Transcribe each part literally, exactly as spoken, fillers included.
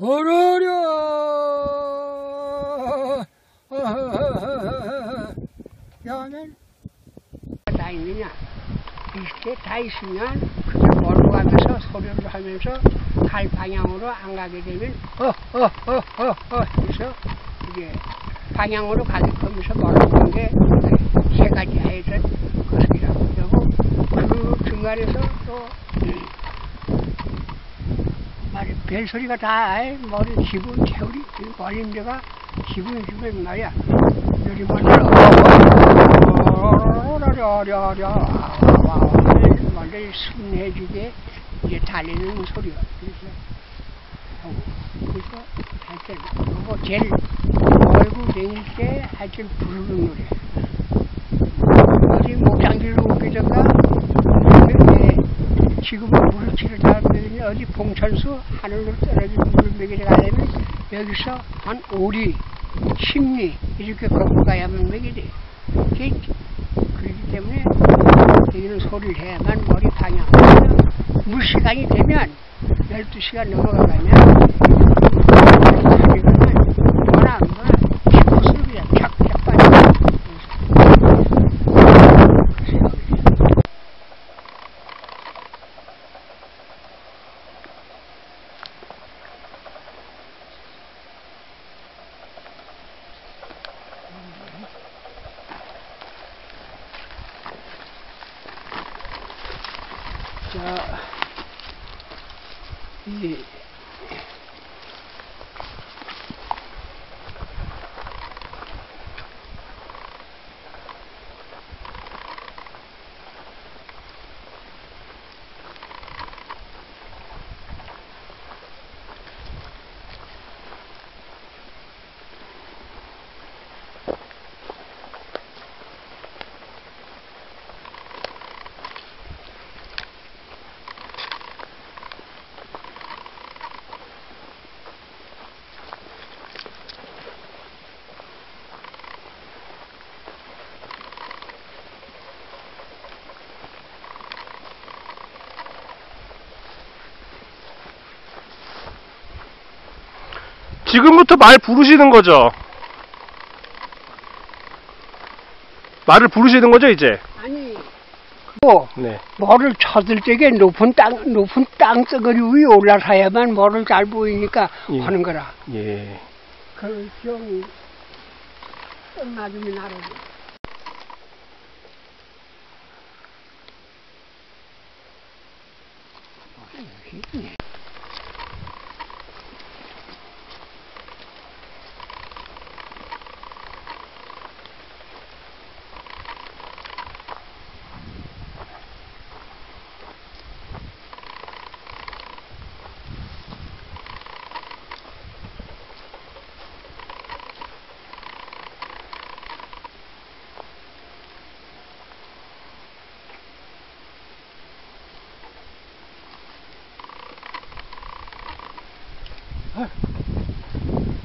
어려려 야는 다 있느냐? 이때 다 있으면 그냥 걸어가면서 소변을 하면서 갈 방향으로 안 가게 되면 어어어어어 해서 이게 방향으로 가게끔 멀어가는 게 세 가지 하여튼 것이라고 그러고 그 중간에서 또 말이 별소리가 다 머리 기분 채우리 걸림대가 기분 주변 말이야 요리 먼저 오라라라라라 원래 순해지게 이제 달리는 소리가 그래서 그래서 하여튼 그거 제일 얼굴 댕길 때 하여튼 부르는 노래 어디 목장길로 옮기던가 그런데 지금은 물치를 다 먹이니 어디 봉천수 하늘로 떨어지는 물을 먹이러 가려면 여기서 한 오리, 십리 이렇게 걷고 가야만 먹이 돼 그렇기 때문에 이런 소리를 해야만 머리 방향 물 시간이 되면 열두 시간 넘어가면 이 지금부터 말 부르시는 거죠? 말을 부르시는 거죠, 이제? 아니, 뭐, 네. 뭐를 쳐들 적에 높은 땅, 높은 땅덩어리 위에 올라서야만 뭐를 잘 보이니까 예. 하는 거라. 예. 그, 좀, 나중에 나를.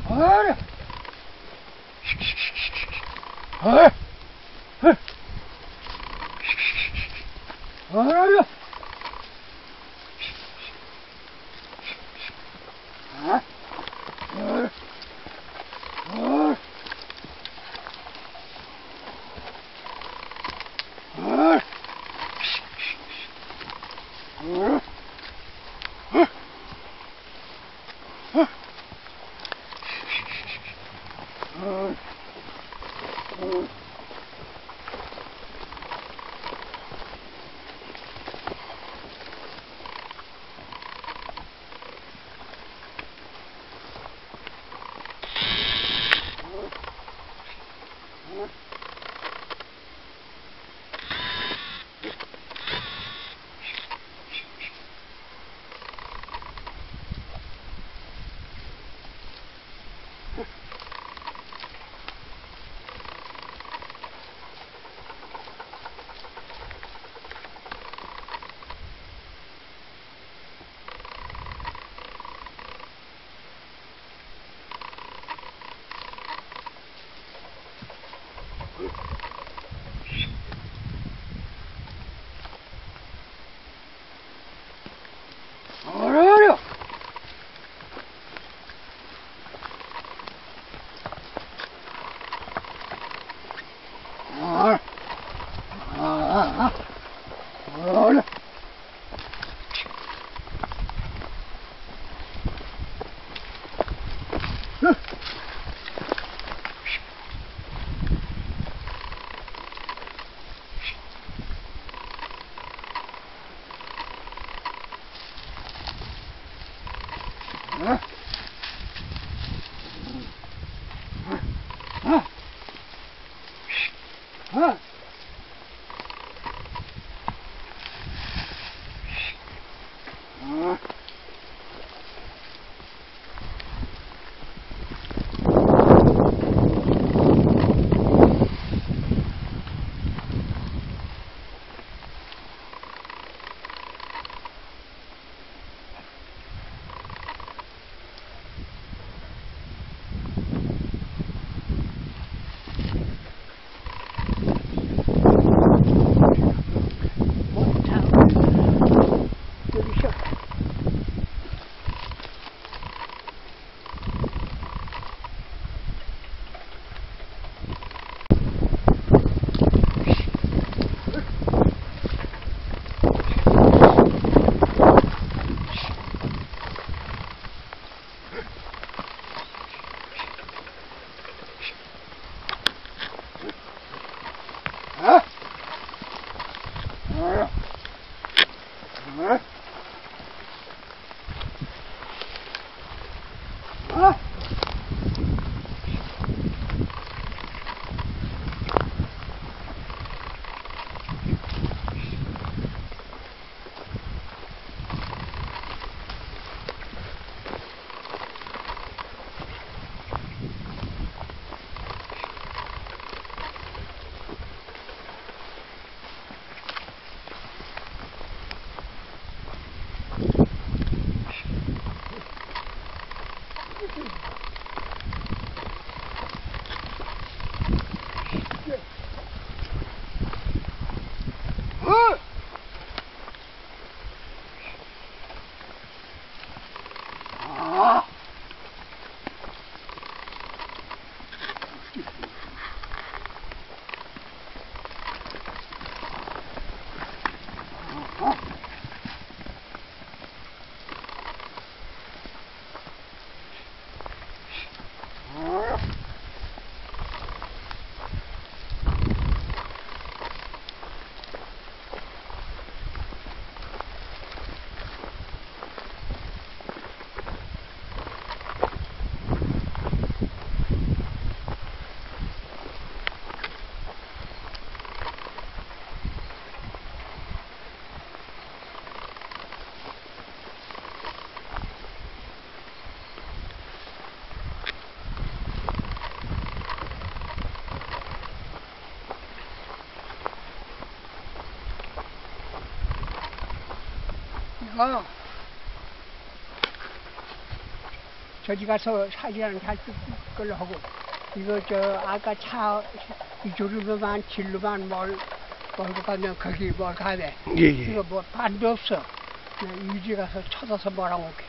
어라 어라 어라 올라. 어. 저기 가서 사진을 다 끌려 하고, 이거 저 아까 차 이주로만 진로만 뭘 몰고 가면 거기 뭘 가야 돼. 예, 예. 이거 뭐 반도 없어. 그냥 유지 가서 찾아서 뭐라고 올게.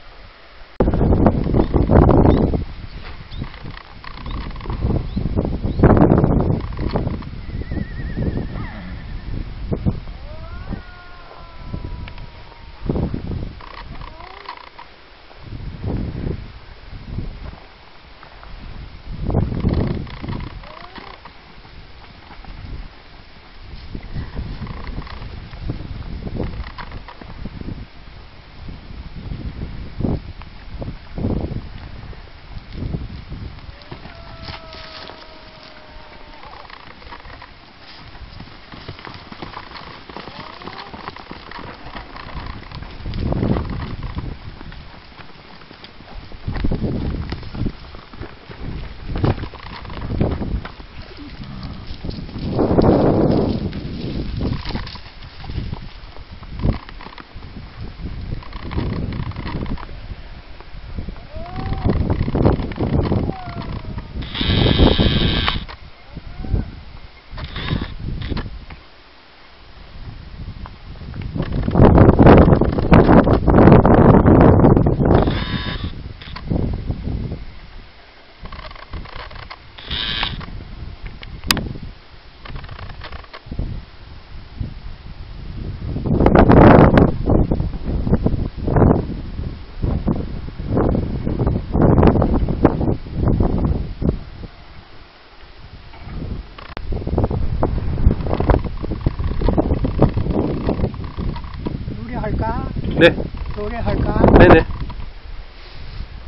할까? 네. 노래할까? 네네.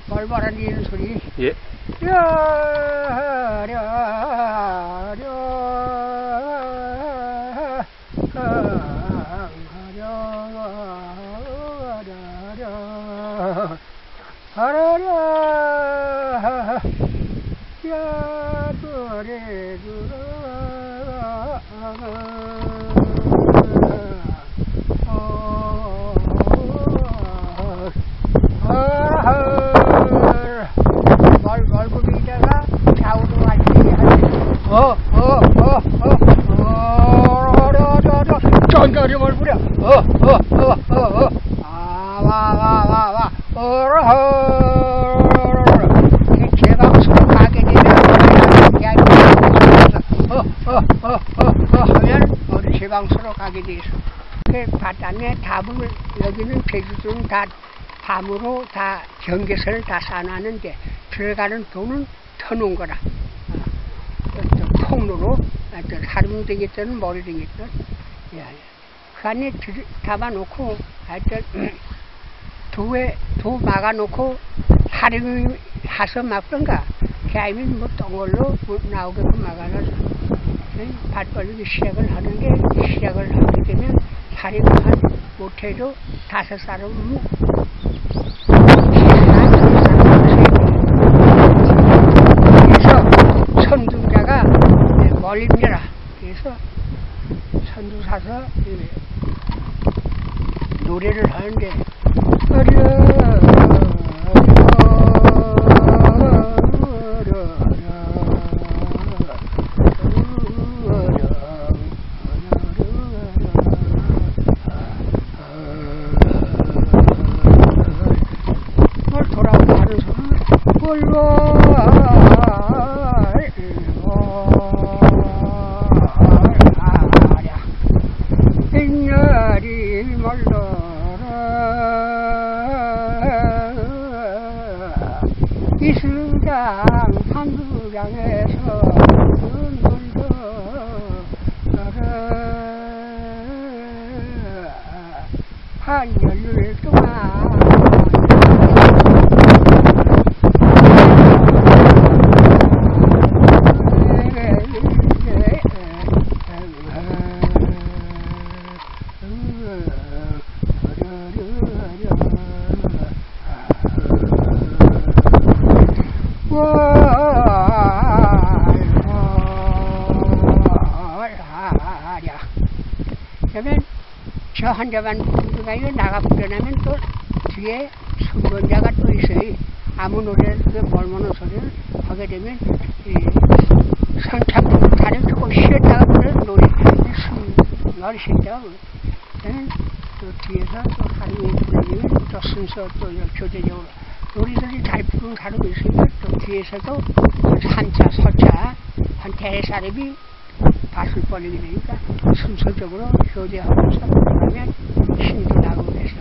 말만 안 되는 소리. 예. 방수로 가게 돼 있어. 그 바닷내 담을 여기는 제주도는 다 담으로 다 경계선을 다 쌓아놨는데 들어가는 돈은 터놓은 거라. 어, 통로로 하루면 되겠든 머리 되겠든. 예. 그 안에 들, 담아놓고 하여튼 음, 도에 도 막아놓고 하루이 하서 막던가 개미는 뭐 덩어리로 못 나오게끔 막아놨어. 밭 벌리기 시작을 하는 게, 시작을 하게 되면, 다리가 한, 못해도 다섯 사람은, 그래서, 선두자가 멀리니라. 그래서, 선두 사서, 노래를 하는데, 혼자만 누가 이거 나가보려면 또 뒤에 선번자가 또 있어요. 아무 노래를 멀머는 소리를 하게 되면 선착 다른 조금 쉬었다가 그런 노래 숨을 쉬었다가 또 뒤에서 또 사람이 부르면 또 순서 또 교대적으로 노래들이 잘 부르는 사람이 있으니까 또 뒤에서도 삼 차, 사 차 한 대사람이 밭을 벌리게 되니까 순서적으로 교대하면서 그러면 힘도 나고 그래서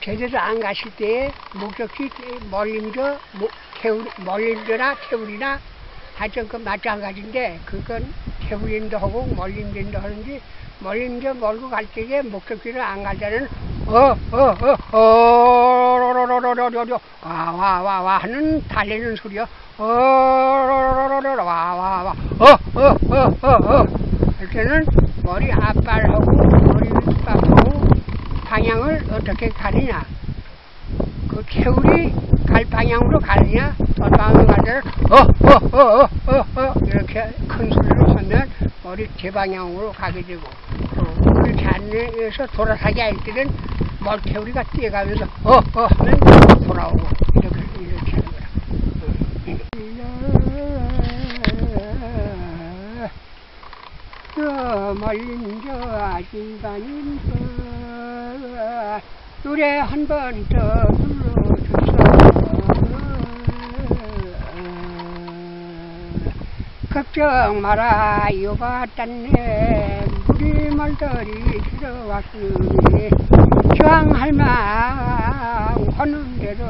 제대로 안 가실 때에 목적지 멀림저 멀림저나 태우리나 하여튼 그 마찬가지인데 그건 태우림도 하고 멀림저도 하는지 멀림저 멀고 갈 때에 목적지를 안 가자는 어어어어로로로로로로 와와와와 하는 달리는 소리요. 어로로로로와와와 어어어어어 이렇게는 머리 앞발하고 머리 윗발하고 방향을 어떻게 가느냐 그 개울이 갈 방향으로 가느냐 저 방향으로 가느냐 어어어어어어 이렇게 큰 소리로 하면 머리 제 방향으로 가게 되고 또 그 잔에서 돌아서게 할 때는 멀개울이가 뛰어가면서 어어 하면 돌아오고 이렇게 이렇게 하는 거야. 저 멀린 저 아신가님 저 노래 한 번 더 불러주소 걱정 마라 요바딴네 무리말들이 들어왔으니 저항할 망 하는 대로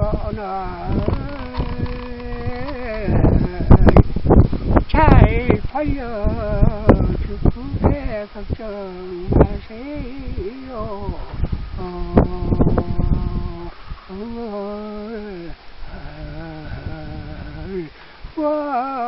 잘 벌려 걱정 마세요. 와